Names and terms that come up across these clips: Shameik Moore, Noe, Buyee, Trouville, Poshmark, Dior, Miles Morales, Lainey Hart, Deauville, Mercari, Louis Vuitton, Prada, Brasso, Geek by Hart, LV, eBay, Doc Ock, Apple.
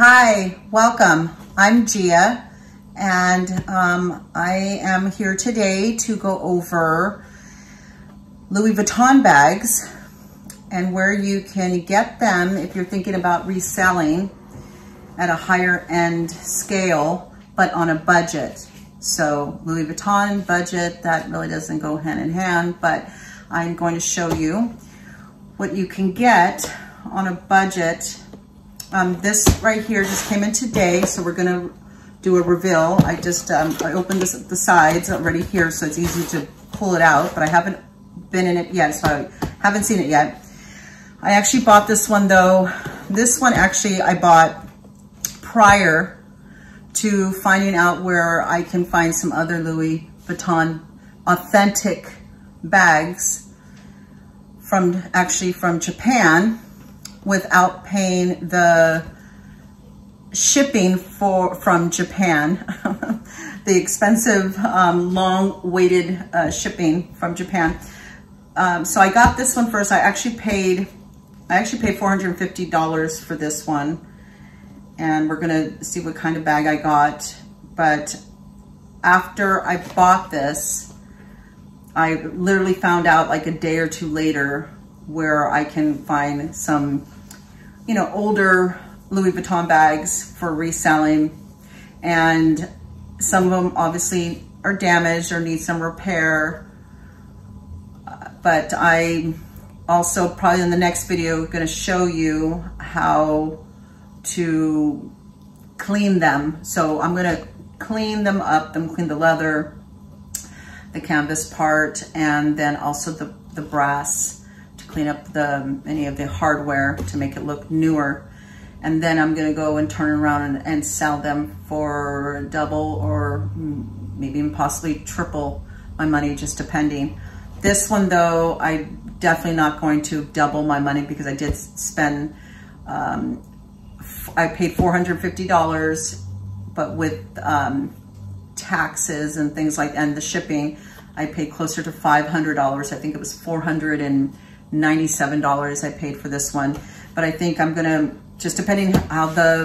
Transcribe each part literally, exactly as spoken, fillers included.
Hi, welcome. I'm Gia, and um, I am here today to go over Louis Vuitton bags and where you can get them if you're thinking about reselling at a higher end scale, but on a budget. So Louis Vuitton budget, that really doesn't go hand in hand, but I'm going to show you what you can get on a budget. Um, this right here just came in today, so we're gonna do a reveal. I just, um, I opened this at the sides already here, so it's easy to pull it out, but I haven't been in it yet, so I haven't seen it yet. I actually bought this one though. This one actually I bought prior to finding out where I can find some other Louis Vuitton authentic bags from, actually from Japan, without paying the shipping for from Japan, the expensive, um, long-awaited uh, shipping from Japan. Um, so I got this one first. I actually paid, I actually paid four hundred fifty dollars for this one, and we're gonna see what kind of bag I got. But after I bought this, I literally found out like a day or two later where I can find some, you know, older Louis Vuitton bags for reselling. And some of them obviously are damaged or need some repair. But I also probably in the next video gonna show you how to clean them. So I'm gonna clean them up, them clean the leather, the canvas part, and then also the, the brass, clean up the any of the hardware to make it look newer. And then I'm gonna go and turn around and, and sell them for double or maybe possibly triple my money, just depending. This one though, I'm definitely not going to double my money because I did spend, um, I paid four hundred fifty dollars, but with um, taxes and things like, and the shipping, I paid closer to five hundred dollars. I think it was four hundred ninety-seven dollars I paid for this one. But I think I'm gonna, just depending how the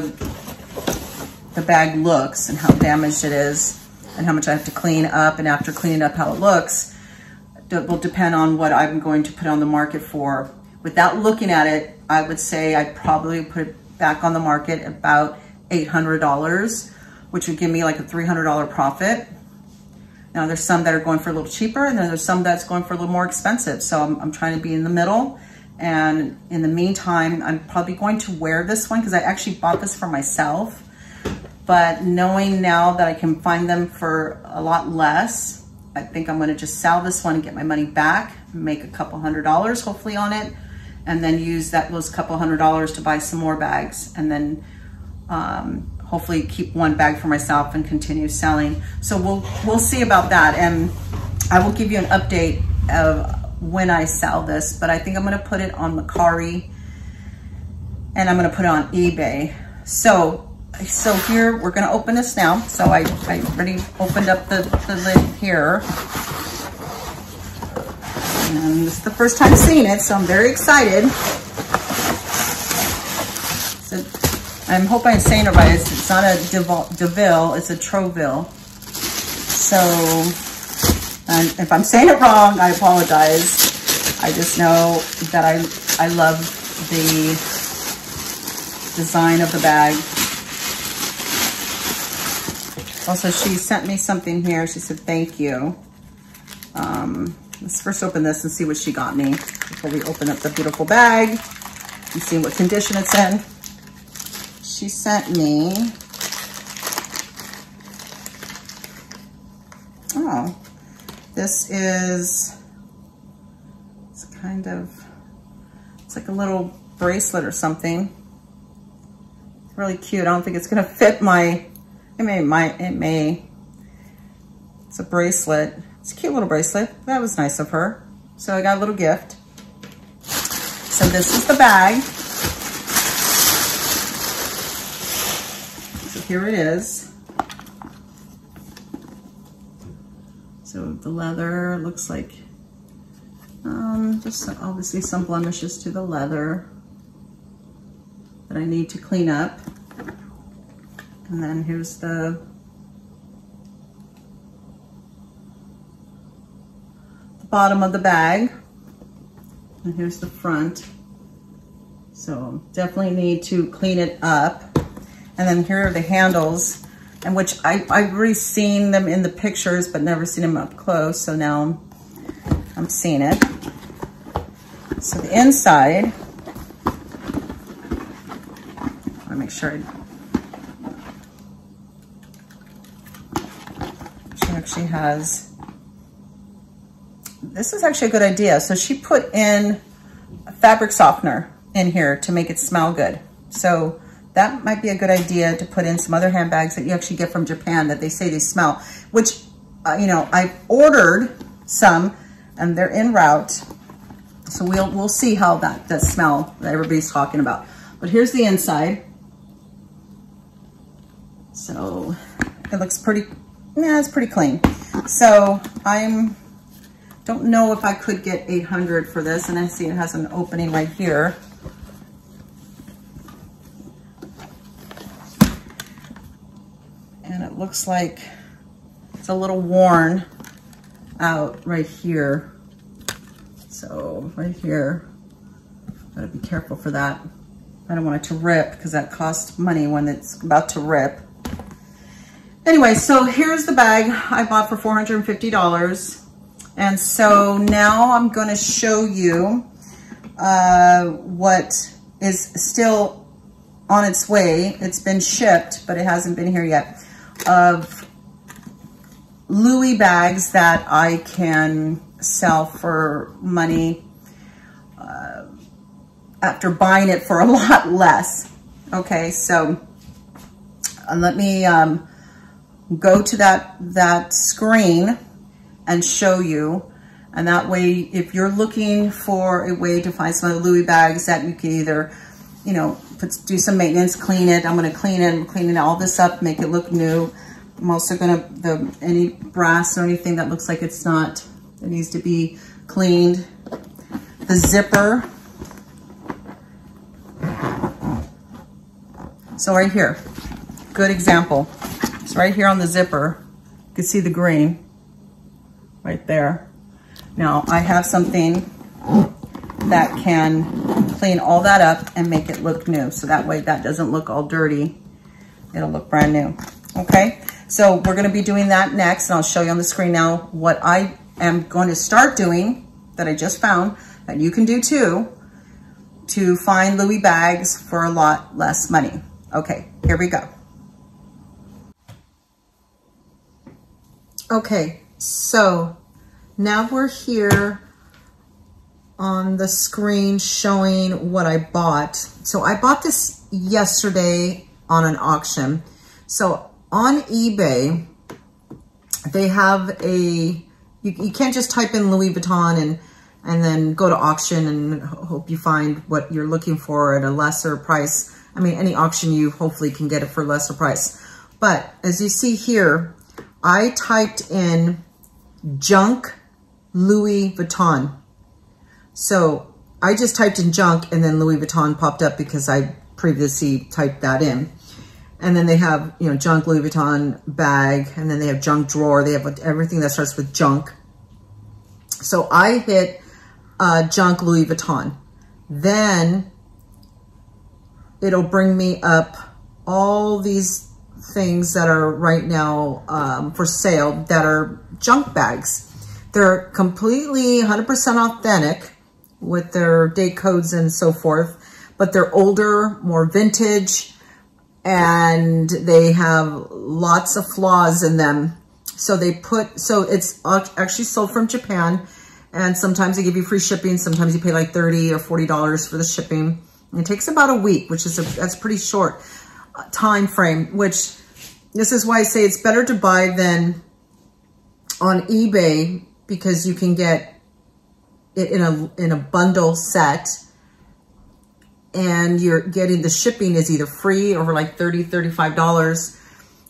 the bag looks and how damaged it is and how much I have to clean up, and after cleaning up how it looks, it will depend on what I'm going to put on the market for. Without looking at it, I would say I'd probably put it back on the market about eight hundred dollars, which would give me like a three hundred dollar profit. Now there's some that are going for a little cheaper, and then there's some that's going for a little more expensive. So I'm, I'm trying to be in the middle. And in the meantime, I'm probably going to wear this one because I actually bought this for myself. But knowing now that I can find them for a lot less, I think I'm gonna just sell this one and get my money back, make a couple hundred dollars hopefully on it, and then use that those couple hundred dollars to buy some more bags. And then, um, hopefully keep one bag for myself and continue selling. So we'll we'll see about that, and I will give you an update of when I sell this. But I think I'm gonna put it on Mercari, and I'm gonna put it on eBay. So so here we're gonna open this now. So I, I already opened up the, the lid here, and it's the first time seeing it, so I'm very excited. So I hope I'm saying it right. It's, it's not a Deauville, it's a Trouville. So um, if I'm saying it wrong, I apologize. I just know that I, I love the design of the bag. Also, she sent me something here. She said, thank you. Um, let's first open this and see what she got me before we open up the beautiful bag and see what condition it's in. She sent me, oh, this is, it's kind of, it's like a little bracelet or something. It's really cute. I don't think it's gonna fit my, it may, my, it may, it's a bracelet. It's a cute little bracelet. That was nice of her. So I got a little gift. So this is the bag. Here it is. So the leather looks like, um, just obviously some blemishes to the leather that I need to clean up. And then here's the bottom of the bag, and here's the front. So definitely need to clean it up. And then here are the handles, and which I, I've already seen them in the pictures but never seen them up close, so now I'm seeing it. So the inside, I want to make sure I, she actually has, this is actually a good idea. So she put in a fabric softener in here to make it smell good. So that might be a good idea to put in some other handbags that you actually get from Japan that they say they smell, which, uh, you know, I've ordered some and they're en route. So we'll, we'll see how that, that smell that everybody's talking about. But here's the inside. So it looks pretty, yeah, it's pretty clean. So I'm, don't know if I could get eight hundred for this, and I see it has an opening right here. And it looks like it's a little worn out right here. So right here, gotta be careful for that. I don't want it to rip, because that costs money when it's about to rip. Anyway, so here's the bag I bought for four hundred fifty dollars. And so now I'm gonna show you uh, what is still on its way. It's been shipped, but it hasn't been here yet, of Louis bags that I can sell for money uh, after buying it for a lot less. Okay, so uh, let me um, go to that, that screen and show you. And that way, if you're looking for a way to find some of the Louis bags that you can either, you know, put, do some maintenance, clean it. I'm gonna clean it, I'm cleaning all this up, make it look new. I'm also gonna, the any brass or anything that looks like it's not, that needs to be cleaned. The zipper. So right here, good example. So right here on the zipper, you can see the green. Right there. Now I have something that can clean all that up and make it look new. So that way that doesn't look all dirty. It'll look brand new. Okay. So we're going to be doing that next, and I'll show you on the screen now what I am going to start doing that I just found that you can do too, to find Louis bags for a lot less money. Okay. Here we go. Okay. So now we're here on the screen showing what I bought. So I bought this yesterday on an auction. So on eBay, they have a, you, you can't just type in Louis Vuitton and, and then go to auction and hope you find what you're looking for at a lesser price. I mean, any auction you hopefully can get it for a lesser price. But as you see here, I typed in junk Louis Vuitton. So I just typed in junk and then Louis Vuitton popped up because I previously typed that in. And then they have, you know, junk Louis Vuitton bag, and then they have junk drawer. They have everything that starts with junk. So I hit uh, junk Louis Vuitton. Then it'll bring me up all these things that are right now um, for sale that are junk bags. They're completely one hundred percent authentic with their date codes and so forth, but they're older, more vintage, and they have lots of flaws in them. So they put, so it's actually sold from Japan, and sometimes they give you free shipping. Sometimes you pay like thirty or forty dollars for the shipping. And it takes about a week, which is, a, that's pretty short time frame, which this is why I say it's better to buy than on eBay, because you can get it in a in a bundle set, and you're getting, the shipping is either free or like thirty, thirty-five dollars,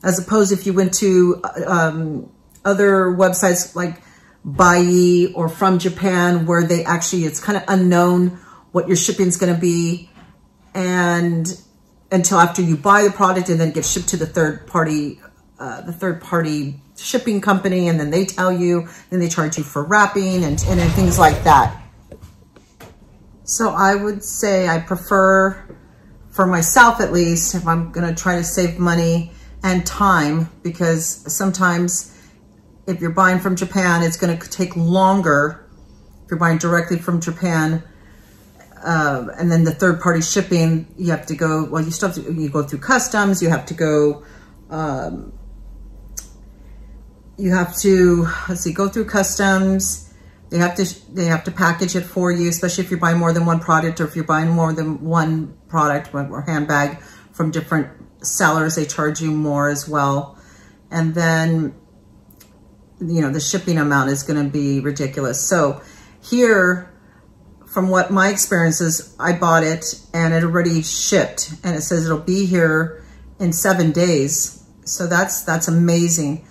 as opposed if you went to um, other websites like Buyee or From Japan, where they actually, it's kind of unknown what your shipping is going to be, and until after you buy the product and then get shipped to the third party, uh, the third party shipping company. And then they tell you, then they charge you for wrapping and, and, and things like that. So I would say I prefer, for myself at least, if I'm going to try to save money and time, because sometimes if you're buying from Japan, it's going to take longer if you're buying directly from Japan. Uh, and then the third party shipping, you have to go, well, you still have to, you go through customs, you have to go, um, you have to, let's see, go through customs. They have to, they have to package it for you, especially if you're buying more than one product, or if you're buying more than one product or handbag from different sellers, they charge you more as well. And then, you know, the shipping amount is going to be ridiculous. So here, from what my experience is, I bought it and it already shipped, and it says it'll be here in seven days. So that's, that's amazing.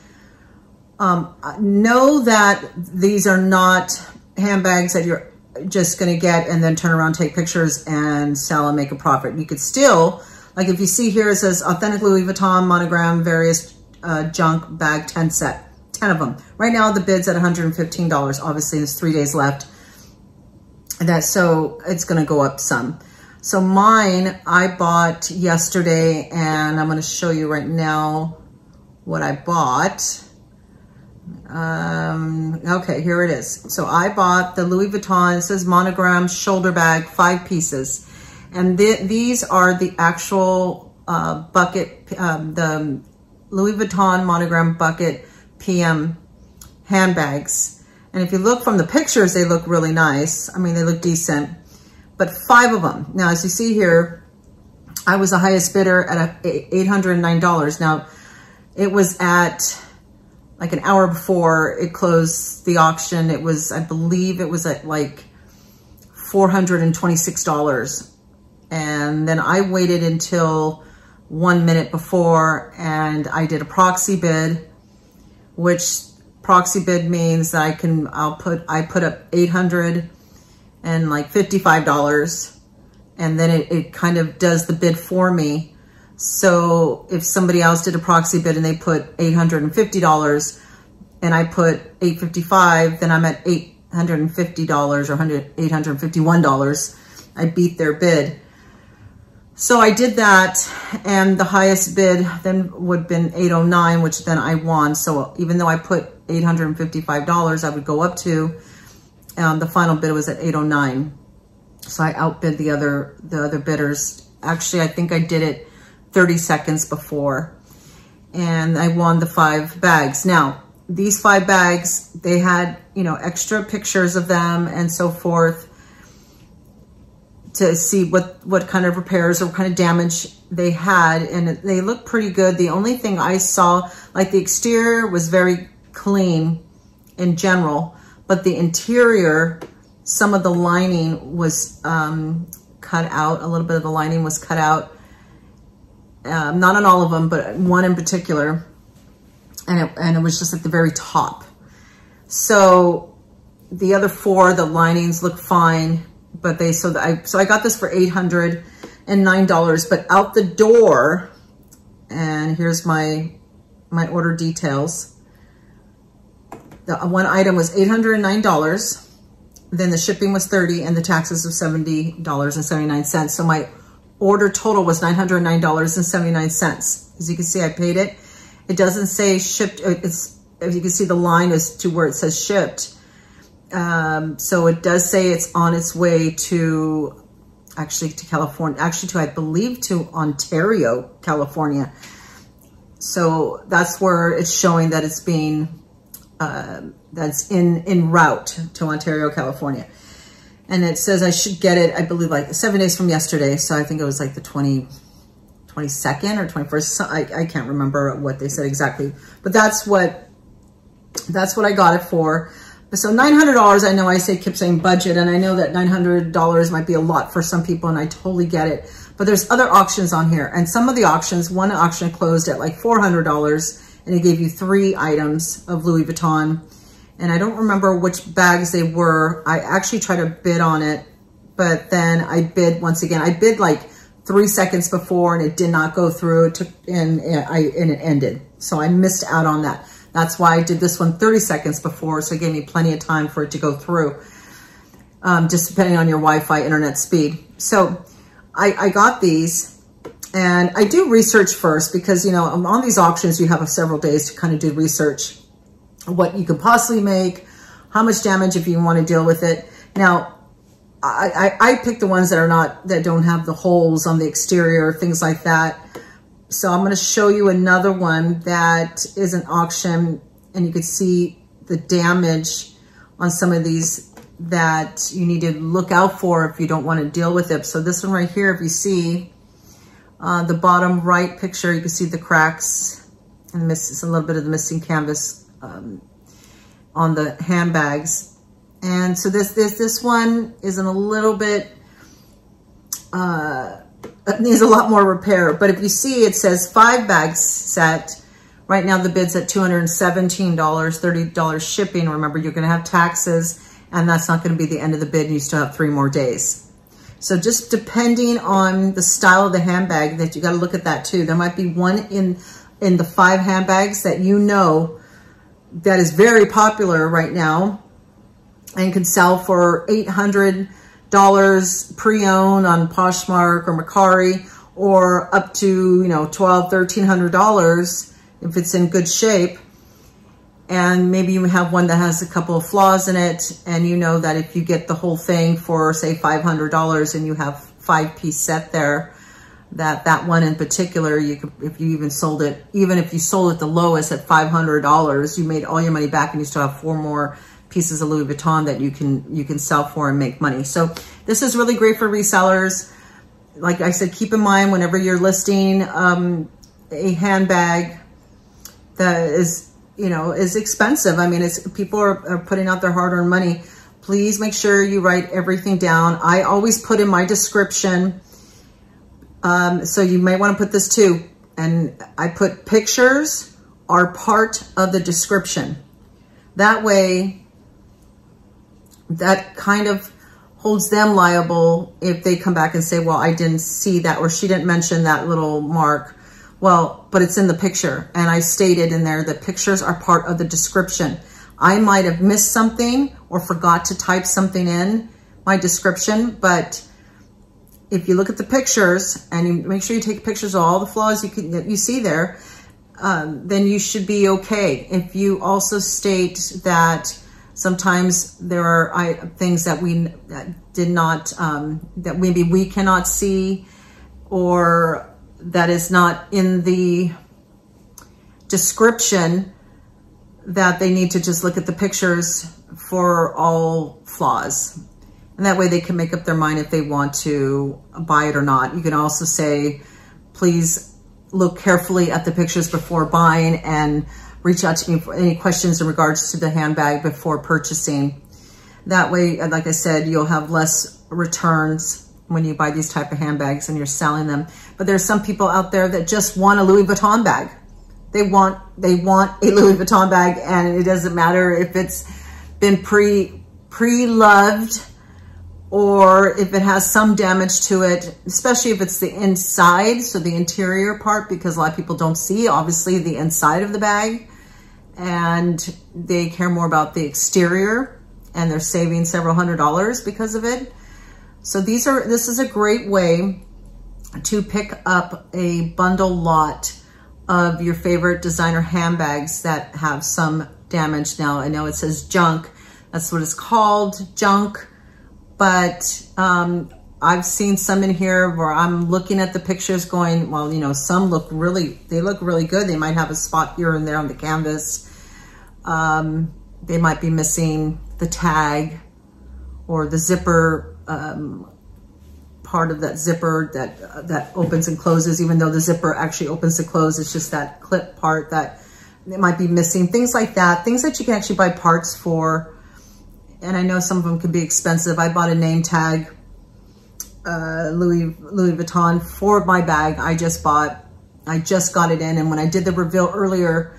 Um, know that these are not handbags that you're just going to get and then turn around, take pictures and sell and make a profit. You could still, like if you see here, it says authentic Louis Vuitton monogram, various uh, junk bag, ten set, ten of them. Right now the bid's at one hundred fifteen dollars. Obviously there's three days left. That, so it's going to go up some. So mine, I bought yesterday, and I'm going to show you right now what I bought. Um, okay, here it is. So I bought the Louis Vuitton, it says monogram shoulder bag, five pieces. And th these are the actual uh, bucket, um, the Louis Vuitton monogram bucket P M handbags. And if you look from the pictures, they look really nice. I mean, they look decent, but five of them. Now, as you see here, I was the highest bidder at eight hundred nine dollars. Now, it was at like an hour before it closed the auction. It was, I believe it was at like four hundred twenty-six dollars. And then I waited until one minute before, and I did a proxy bid, which proxy bid means that I can, I'll put, I put up eight hundred and like fifty-five dollars, and then it, it kind of does the bid for me. So if somebody else did a proxy bid and they put eight hundred fifty dollars and I put eight fifty-five, then I'm at eight hundred fifty dollars or eight hundred fifty-one dollars. I beat their bid. So I did that, and the highest bid then would have been eight oh nine, which then I won. So even though I put eight hundred fifty-five dollars I would go up to, um, the final bid was at eight oh nine. So I outbid the other, the other bidders. Actually, I think I did it thirty seconds before, and I won the five bags. Now, these five bags, they had, you know, extra pictures of them and so forth to see what, what kind of repairs or what kind of damage they had. And they looked pretty good. The only thing I saw, like the exterior was very clean in general, but the interior, some of the lining was um, cut out. A little bit of the lining was cut out. Um, not on all of them, but one in particular. And it, and it was just at the very top. So the other four, the linings look fine. But they, so I, so I got this for eight hundred nine dollars, but out the door, and here's my, my order details. The one item was eight hundred nine dollars, then the shipping was thirty dollars and the taxes of seventy dollars and seventy-nine cents. So my order total was nine hundred nine dollars and seventy-nine cents. As you can see, I paid it. It doesn't say shipped. It's, as you can see, the line is to where it says shipped. Um, so it does say it's on its way to, actually to California, actually to, I believe to Ontario, California. So that's where it's showing that it's being, uh, that's in, in route to Ontario, California. And it says I should get it, I believe, like seven days from yesterday. So I think it was like the twenty, twenty-second or twenty-first. I, I can't remember what they said exactly, but that's what, that's what I got it for. So nine hundred dollars, I know I say, keep saying budget, and I know that nine hundred dollars might be a lot for some people, and I totally get it. But there's other auctions on here, and some of the auctions, one auction closed at like four hundred dollars, and it gave you three items of Louis Vuitton. And I don't remember which bags they were. I actually tried to bid on it, but then I bid once again. I bid like three seconds before and it did not go through. It took, and, and, I, and it ended. So I missed out on that. That's why I did this one thirty seconds before, so it gave me plenty of time for it to go through, um, just depending on your Wi-Fi internet speed. So I, I got these, and I do research first because, you know, on these auctions, you have several days to kind of do research, what you could possibly make, how much damage if you want to deal with it. Now, I, I, I pick the ones that are not, that don't have the holes on the exterior, things like that. So I'm going to show you another one that is an auction, and you can see the damage on some of these that you need to look out for if you don't want to deal with it. So this one right here, if you see uh, the bottom right picture, you can see the cracks and miss, it's a little bit of the missing canvas um, on the handbags. And so this, this, this one is in a little bit, uh, it needs a lot more repair, but if you see, it says five bags set. Right now the bid's at two hundred seventeen dollars, thirty dollars shipping. Remember, you're going to have taxes, and that's not going to be the end of the bid, and you still have three more days. So just depending on the style of the handbag, that you got to look at that too. There might be one in, in the five handbags that you know that is very popular right now and can sell for eight hundred dollars pre-owned on Poshmark or Mercari, or up to, you know, twelve, thirteen hundred dollars if it's in good shape. And maybe you have one that has a couple of flaws in it, and you know that if you get the whole thing for, say, five hundred dollars, and you have five piece set there, that that one in particular, you could, if you even sold it, even if you sold it the lowest at five hundred dollars, you made all your money back, and you still have four more pieces of Louis Vuitton that you can you can sell for and make money. So this is really great for resellers. Like I said, keep in mind whenever you're listing um, a handbag that is, you know, is expensive. I mean, it's people are, are putting out their hard-earned money. Please make sure you write everything down. I always put in my description, um, so you may want to put this too. And I put pictures are part of the description. That way, that kind of holds them liable if they come back and say, well, I didn't see that, or she didn't mention that little mark. Well, but it's in the picture. And I stated in there that pictures are part of the description. I might have missed something or forgot to type something in my description, but if you look at the pictures and you make sure you take pictures of all the flaws you can, that you see there, um, then you should be okay. If you also state that sometimes there are I, things that we that did not, um, that maybe we cannot see, or that is not in the description, that they need to just look at the pictures for all flaws. And that way they can make up their mind if they want to buy it or not. You can also say, please look carefully at the pictures before buying, and reach out to me for any questions in regards to the handbag before purchasing. That way, like I said, you'll have less returns when you buy these type of handbags and you're selling them. But there's some people out there that just want a Louis Vuitton bag. They want, they want a Louis Vuitton bag, and it doesn't matter if it's been pre, pre-loved or if it has some damage to it, especially if it's the inside, so the interior part, because a lot of people don't see, obviously, the inside of the bag. And they care more about the exterior, and they're saving several hundred dollars because of it. So these are this is a great way to pick up a bundle lot of your favorite designer handbags that have some damage. Now, I know it says junk, that's what it's called, junk, but um, I've seen some in here where I'm looking at the pictures going, well, you know, some look really, they look really good. They might have a spot here and there on the canvas. Um, they might be missing the tag or the zipper, um, part of that zipper that, uh, that opens and closes, even though the zipper actually opens and closes. It's just that clip part that it might be missing, things like that, things that you can actually buy parts for. And I know some of them can be expensive. I bought a name tag, uh, Louis, Louis Vuitton for my bag. I just bought, I just got it in. And when I did the reveal earlier,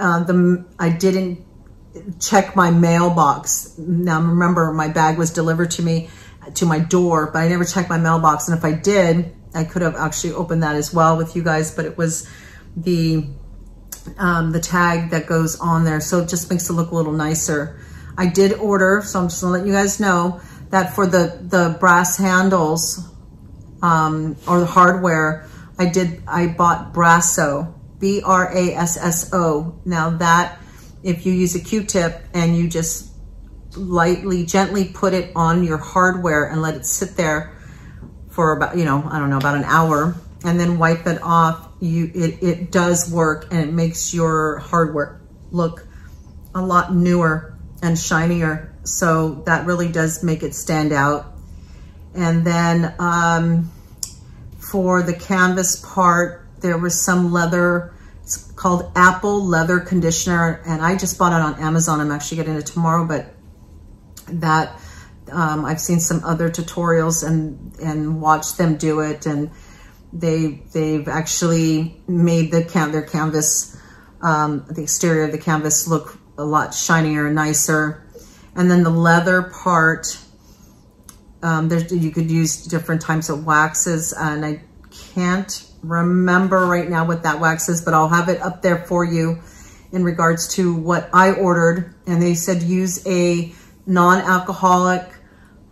uh, the, I didn't check my mailbox. Now remember, my bag was delivered to me, to my door, but I never checked my mailbox. And if I did, I could have actually opened that as well with you guys, but it was the um, the tag that goes on there. So it just makes it look a little nicer. I did order, so I'm just gonna let you guys know that for the, the brass handles um, or the hardware, I did, I bought Brasso, B R A S S O. Now that, if you use a Q-tip and you just lightly, gently put it on your hardware and let it sit there for about, you know, I don't know, about an hour, and then wipe it off, you it, it does work, and it makes your hardware look a lot newer and shinier. So that really does make it stand out. And then um, for the canvas part, there was some leather, it's called Apple leather conditioner, and I just bought it on Amazon. I'm actually getting it tomorrow, but that um, I've seen some other tutorials and and watched them do it, and they they've actually made the can their canvas, um, the exterior of the canvas look a lot shinier and nicer. And then the leather part, um, there you could use different types of waxes, and I can't remember right now what that wax is, but I'll have it up there for you in regards to what I ordered. And they said use a non-alcoholic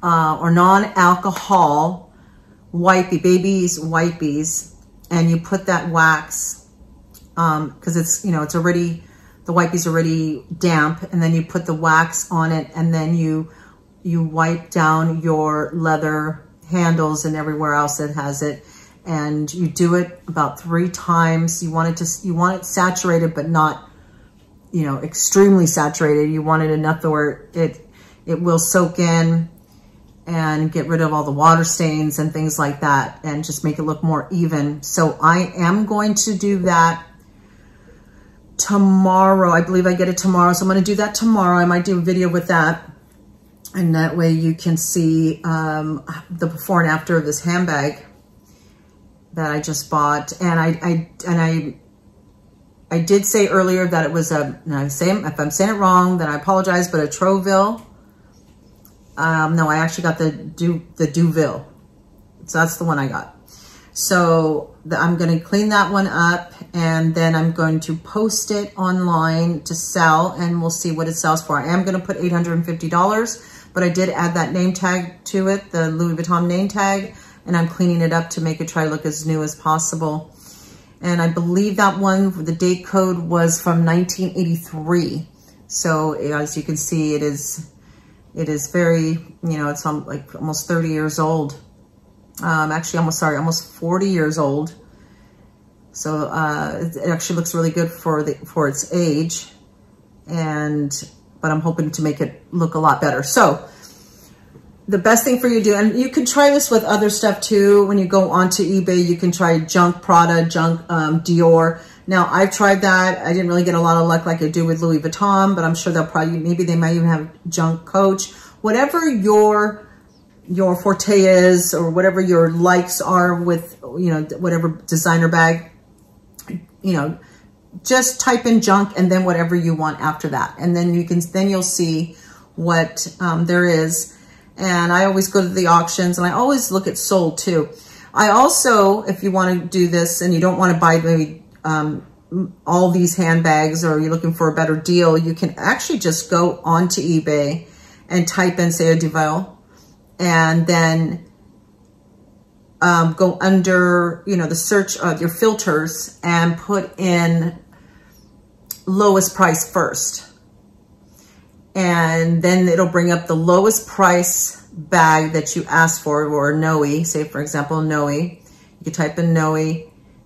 uh, or non-alcohol wipey, baby's wipeys, and you put that wax um, because it's, you know, it's already, the wipey's already damp, and then you put the wax on it, and then you you wipe down your leather handles and everywhere else that has it. And you do it about three times. You want it to, you want it saturated, but not, you know, extremely saturated. You want it enough where it it will soak in and get rid of all the water stains and things like that, and just make it look more even. So I am going to do that tomorrow. I believe I get it tomorrow, so I'm going to do that tomorrow. I might do a video with that, and that way you can see um, the before and after of this handbag that I just bought. And I, I and I I did say earlier that it was a, and I'm saying, if I'm saying it wrong, then I apologize, but a Trouville. Um, no, I actually got the Du, the Deauville. So that's the one I got. So the, I'm gonna clean that one up, and then I'm going to post it online to sell, and we'll see what it sells for. I am gonna put eight hundred fifty dollars, but I did add that name tag to it, the Louis Vuitton name tag, and I'm cleaning it up to make it try to look as new as possible. And I believe that one, the date code was from nineteen eighty-three. So as you can see, it is it is very, you know, it's like almost thirty years old. Um, actually, almost, sorry, almost forty years old. So uh, it actually looks really good for the for its age. And, but I'm hoping to make it look a lot better. So the best thing for you to do, and you can try this with other stuff too. When you go onto eBay, you can try junk Prada, junk um, Dior. Now I've tried that. I didn't really get a lot of luck like I do with Louis Vuitton, but I'm sure they'll probably, maybe they might even have junk Coach. Whatever your your forte is, or whatever your likes are with, you know, whatever designer bag, you know, just type in junk and then whatever you want after that. And then you can, then you'll see what um, there is. And I always go to the auctions, and I always look at sold too. I also, if you want to do this and you don't want to buy maybe um, all these handbags, or you're looking for a better deal, you can actually just go onto eBay and type in, say, a Deauville, and then um, go under, you know, the search of your filters and put in lowest price first. And then it'll bring up the lowest price bag that you asked for, or Noe, say for example, Noe. You can type in Noe,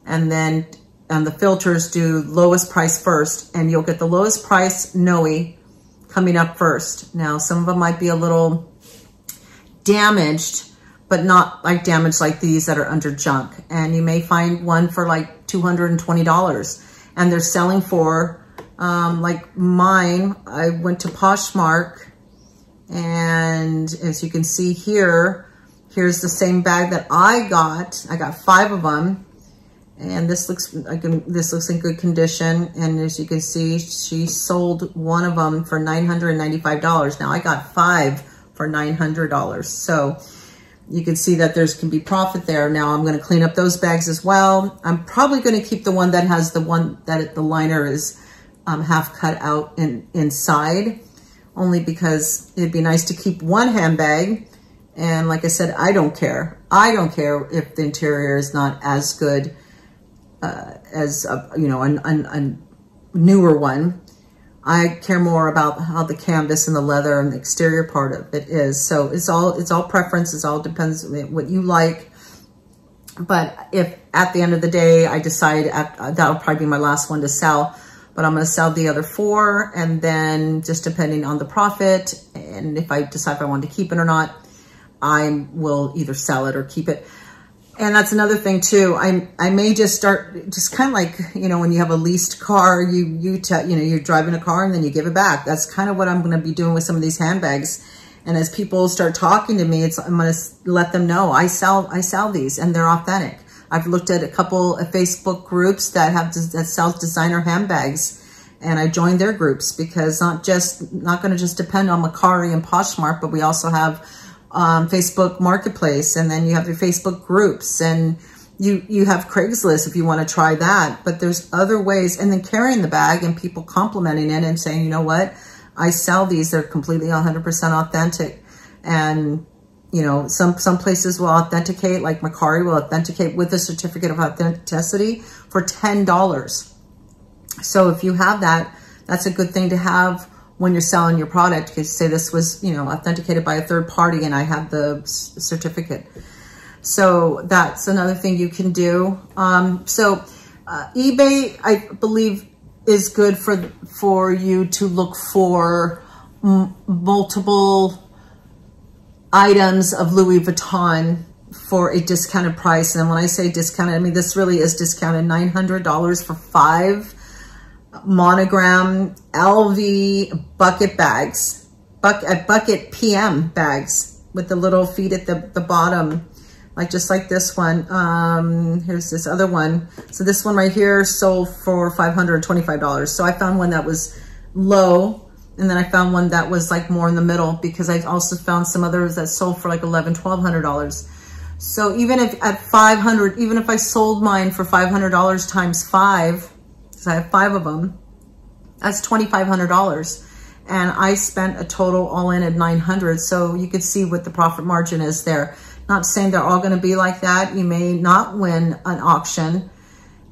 and then on the filters do lowest price first, and you'll get the lowest price Noe coming up first. Now, some of them might be a little damaged, but not like damaged like these that are under junk. And you may find one for like two hundred twenty dollars, and they're selling for, Um, like mine, I went to Poshmark, and as you can see here, here's the same bag that I got. I got five of them, and this looks like, this looks in good condition. And as you can see, she sold one of them for nine hundred ninety-five dollars. Now I got five for nine hundred dollars. So you can see that there's can be profit there. Now I'm going to clean up those bags as well. I'm probably going to keep the one that has the one that the liner is um, half cut out and in, inside, only because it'd be nice to keep one handbag. And like I said, I don't care. I don't care if the interior is not as good uh, as a, you know, an, an, a newer one. I care more about how the canvas and the leather and the exterior part of it is. So it's all, it's all preference. It's all depends on what you like. But if at the end of the day, I decide at, that'll probably be my last one to sell, but I'm going to sell the other four. And then just depending on the profit and if I decide if I want to keep it or not, I will either sell it or keep it. And that's another thing too. I I may just start just kind of like, you know, when you have a leased car, you you tell, you know, you're driving a car and then you give it back. That's kind of what I'm going to be doing with some of these handbags. And as people start talking to me, it's I'm going to let them know I sell I sell these and they're authentic. I've looked at a couple of Facebook groups that have that sell designer handbags, and I joined their groups because not just not going to just depend on Mercari and Poshmark, but we also have Um, Facebook Marketplace, and then you have your Facebook groups, and you you have Craigslist if you want to try that. But there's other ways, and then carrying the bag and people complimenting it and saying, you know what, I sell these. They're completely one hundred percent authentic, and you know some some places will authenticate, like Mercari will authenticate with a certificate of authenticity for ten dollars. So if you have that, that's a good thing to have when you're selling your product. You could say this was, you know, authenticated by a third party and I have the certificate. So that's another thing you can do. Um, so uh, eBay, I believe, is good for, for you to look for m multiple items of Louis Vuitton for a discounted price. And when I say discounted, I mean, this really is discounted, nine hundred dollars for five monogram L V bucket bags, bucket, bucket P M bags with the little feet at the, the bottom, like just like this one. Um, here's this other one. So this one right here sold for five hundred twenty-five dollars. So I found one that was low, and then I found one that was like more in the middle, because I've also found some others that sold for like eleven, twelve hundred dollars. So even if at five hundred, even if I sold mine for five hundred dollars times five, I have five of them, that's twenty-five hundred dollars. And I spent a total all in at nine hundred. So you could see what the profit margin is there. Not saying they're all going to be like that. You may not win an auction,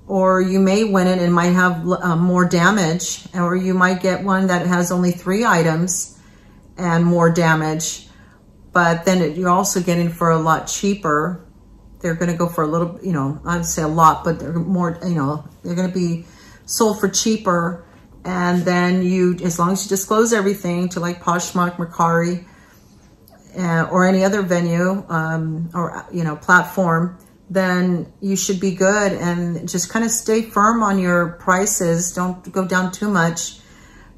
or you may win it and might have uh, more damage, or you might get one that has only three items and more damage, but then it, you're also getting for a lot cheaper. They're going to go for a little, you know, I'd say a lot, but they're more, you know, they're going to be sold for cheaper. And then you, as long as you disclose everything to like Poshmark, Mercari, uh, or any other venue, um, or, you know, platform, then you should be good. And just kind of stay firm on your prices. Don't go down too much.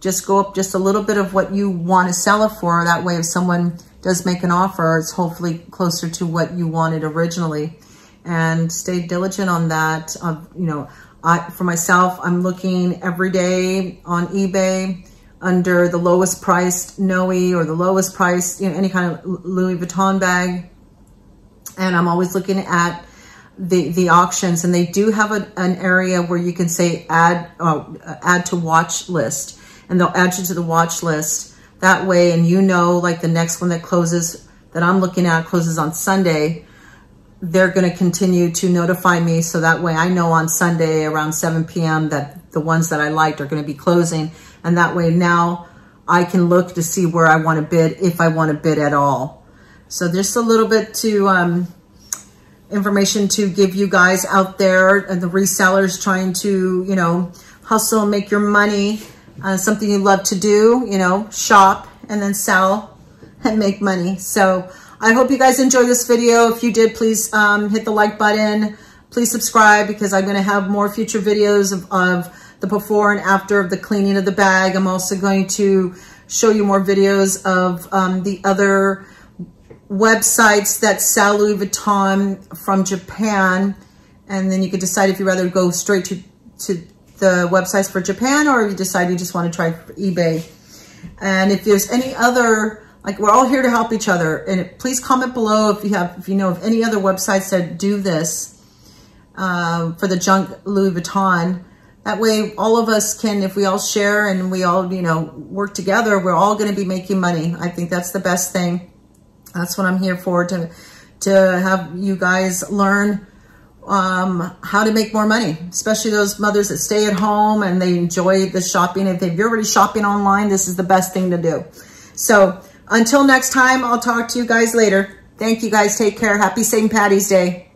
Just go up just a little bit of what you want to sell it for. That way, if someone does make an offer, it's hopefully closer to what you wanted originally. And stay diligent on that. Of, you know, I, for myself, I'm looking every day on eBay under the lowest priced Noe or the lowest priced, you know, any kind of Louis Vuitton bag. And I'm always looking at the, the auctions, and they do have a, an area where you can say add, uh, add to watch list, and they'll add you to the watch list that way. And you know, like the next one that closes that I'm looking at closes on Sunday, they're going to continue to notify me, so that way I know on Sunday around seven P M that the ones that I liked are going to be closing. And that way now I can look to see where I want to bid, if I want to bid at all. So just a little bit to um, information to give you guys out there, and the resellers trying to, you know, hustle and make your money. Uh, something you love to do, you know, shop and then sell and make money. So I hope you guys enjoyed this video. If you did, please um, hit the like button. Please subscribe, because I'm going to have more future videos of, of the before and after of the cleaning of the bag. I'm also going to show you more videos of um, the other websites that sell Louis Vuitton from Japan. And then you can decide if you'd rather go straight to, to the websites for Japan, or if you decide you just want to try eBay. And if there's any other Like, we're all here to help each other. And please comment below if you have, if you know of any other websites that do this uh, for the junk Louis Vuitton. That way, all of us can, if we all share and we all, you know, work together, we're all going to be making money. I think that's the best thing. That's what I'm here for, to to have you guys learn um, how to make more money, especially those mothers that stay at home and they enjoy the shopping. If you're already shopping online, this is the best thing to do. So until next time, I'll talk to you guys later. Thank you guys. Take care. Happy Saint Patty's Day.